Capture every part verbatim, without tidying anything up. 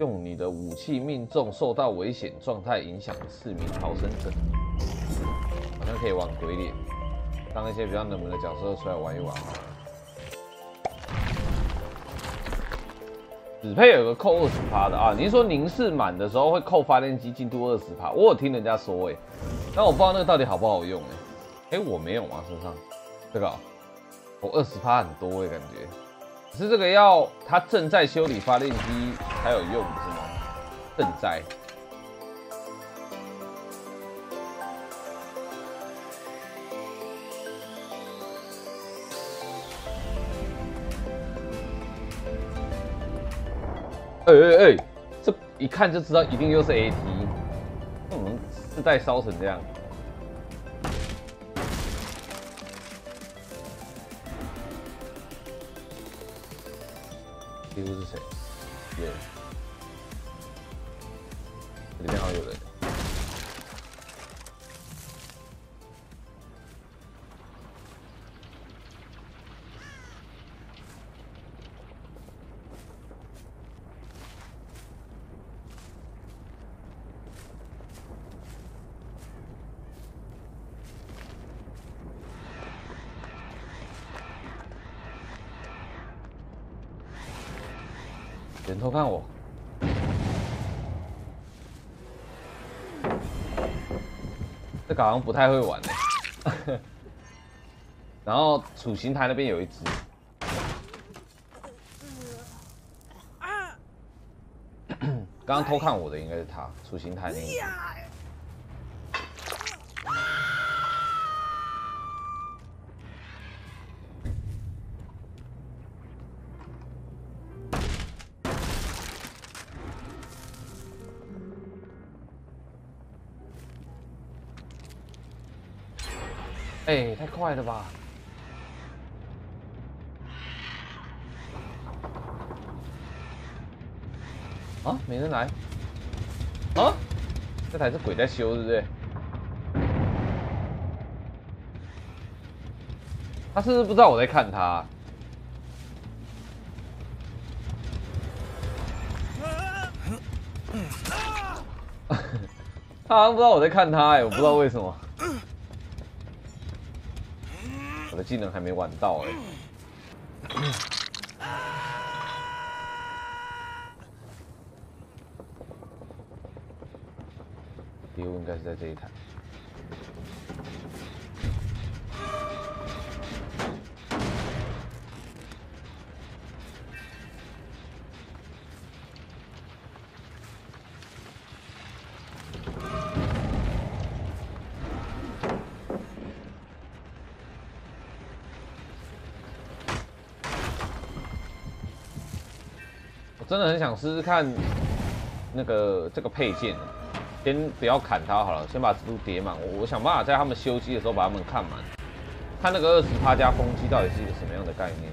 用你的武器命中受到危险状态影响的市民逃生者，好像可以玩鬼脸，当一些比较冷门的角色出来玩一玩。只配有个扣二十趴的啊！您说您是满的时候会扣发电机进度二十趴，我有听人家说哎、欸，但我不知道那个到底好不好用哎、欸。哎、欸，我没有啊，身上这个、喔、我二十趴很多哎、欸，感觉。 是这个要它正在修理发电机才有用是吗？正在。哎哎哎，这一看就知道一定又是 A T， 那我们世代烧成这样。 几乎是谁？有人，里面好像有人。人偷看我，这个好像不太会玩哎、欸。然后楚刑台那边有一只，刚刚偷看我的应该是他，楚刑台那一只。哎、欸，太快了吧！啊，没人来。啊，这台是鬼在修，对不对？他是不是不知道我在看他、啊？他好像不知道我在看他、欸，哎，我不知道为什么。 我的技能还没玩到哎、欸，猎物应该是在这一台。真的很想试试看那个这个配件，先不要砍它好了，先把蜘蛛叠满。我我想办法在他们修机的时候把他们看满，看那个二十趴加风机到底是一个什么样的概念。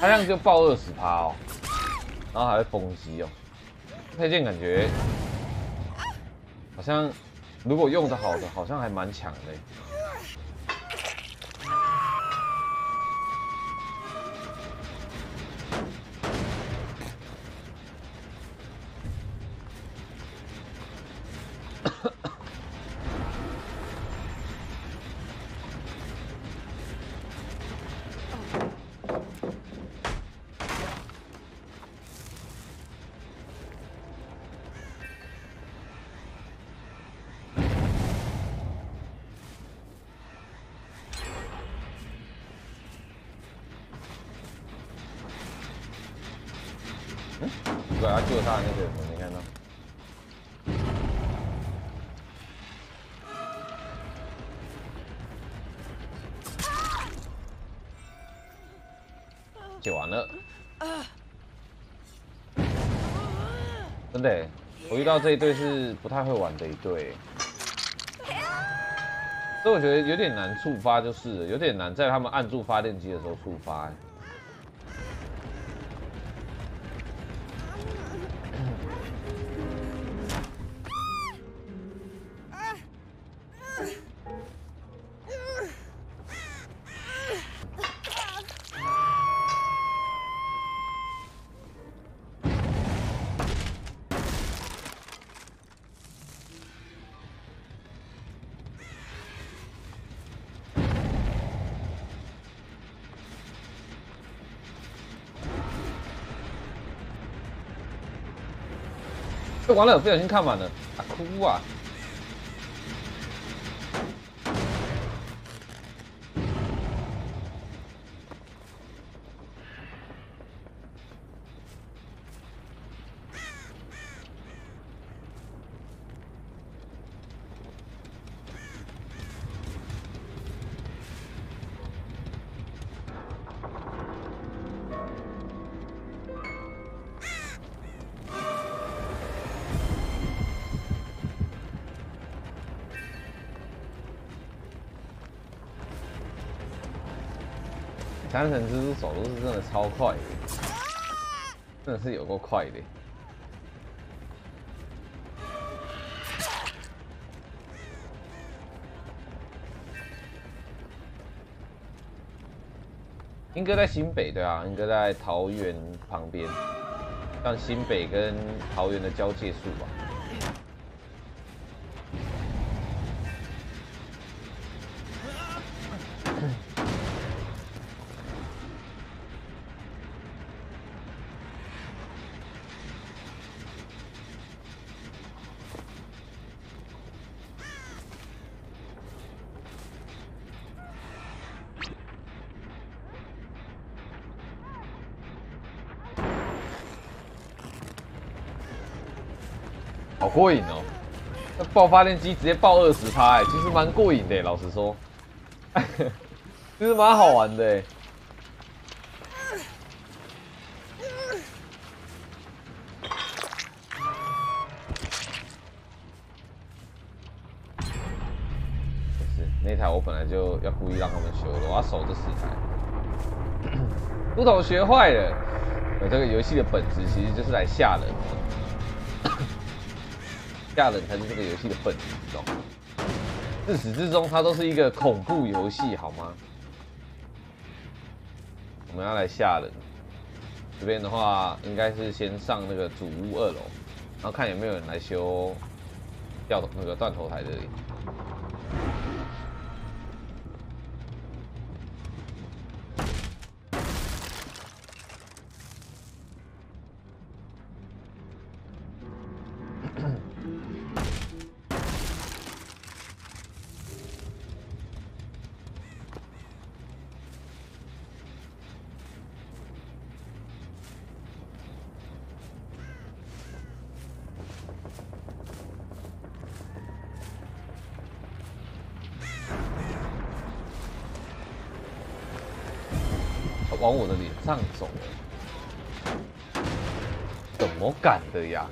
他这样就爆二十趴哦，然后还会攻击哦。配件感觉好像，如果用的好的，好像还蛮强的。给他救上那个人，你看到？救完了，真的、欸，我遇到这一队是不太会玩的一队、欸，所以我觉得有点难触发，就是了有点难在他们按住发电机的时候触发、欸。 完了，不小心看满了，啊哭啊！三神蜘蛛手都是真的超快的，真的是有够快的。 英哥在新北，对啊，英哥在桃园旁边，像新北跟桃园的交界处吧。 好过瘾哦！那爆发电机直接爆二十趴，哎、欸，其实蛮过瘾的、欸，老实说，其实蛮好玩的、欸。是那台我本来就要故意让他们修的，我要守这四台。不懂学坏了，我这个游戏的本质其实就是来吓人的。 吓人才是这个游戏的本质，知道吗？自始至终，它都是一个恐怖游戏，好吗？我们要来吓人。这边的话，应该是先上那个主屋二楼，然后看有没有人来修掉那个断头台这里。往我的脸上走了，怎么敢的呀？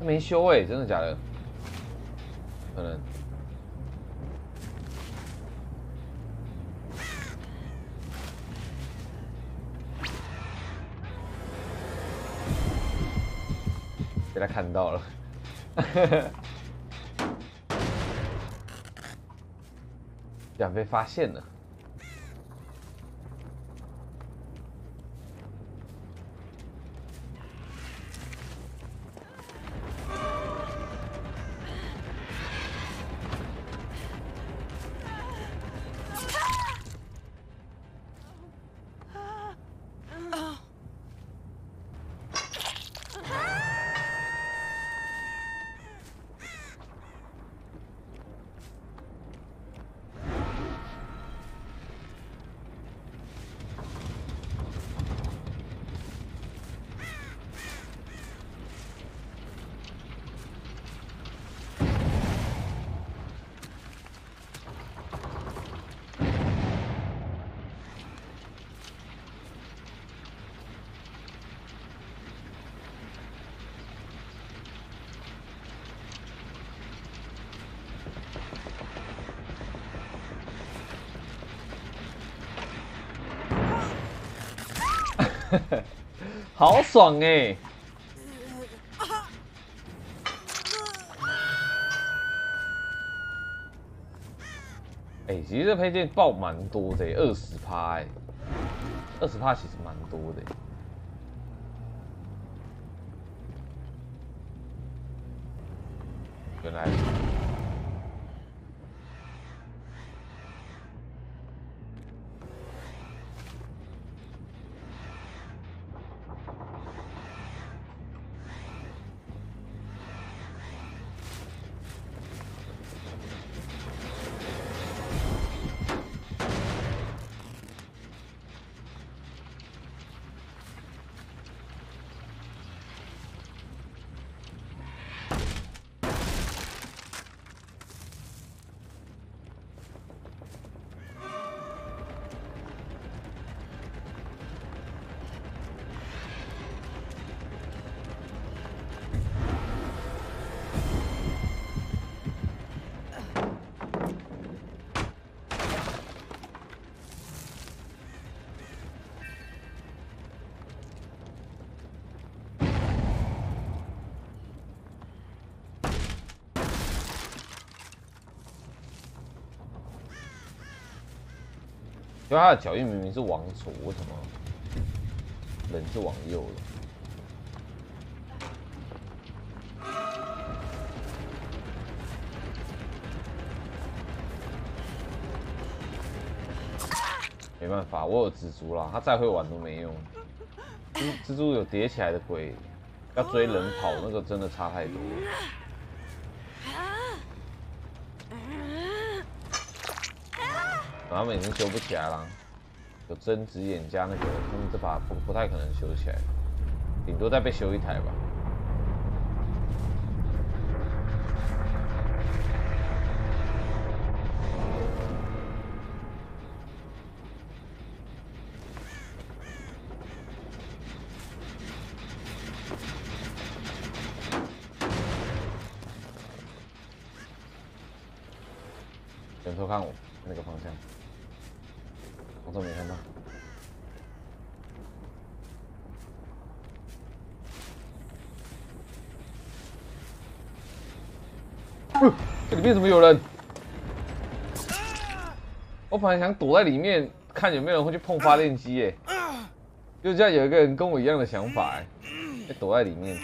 没修哎、欸，真的假的？可能。被他看到了。竟然被发现了。好爽哎、欸！哎、欸，其实这配件爆蛮多的、欸，二十趴哎，二十趴其实蛮多的、欸。 原来，因为他的脚印明明是往左，为什么人是往右了？ 没办法，我有蜘蛛啦，他再会玩都没用。蜘蛛有叠起来的鬼，要追人跑那个真的差太多了。 他们已经修不起来了，有针指眼加那个，他们这把不不太可能修起来，顶多再被修一台吧。转头看我那个方向。 我都没看到。呃、这里面怎么有人？我本来想躲在里面看有没有人会去碰发电机耶、欸，就这样有一个人跟我一样的想法哎、欸，躲在里面。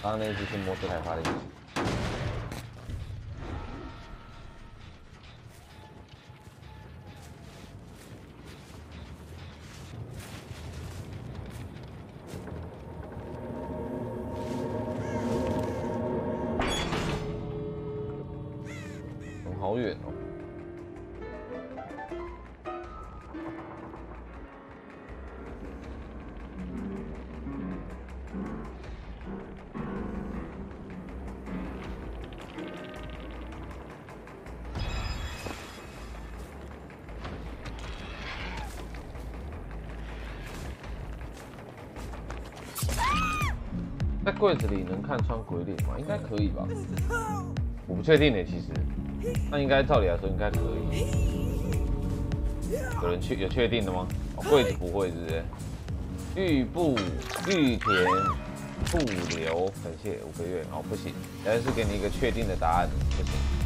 刚刚那只是摩托台发的。嗯，好远哦。 在柜子里能看穿鬼脸吗？应该可以吧，我不确定诶、欸，其实，那应该照理来说应该可以。有人确有确定的吗？哦，柜子不会是不是？玉布玉田不留，感谢五个月哦，不行，但是给你一个确定的答案，不行。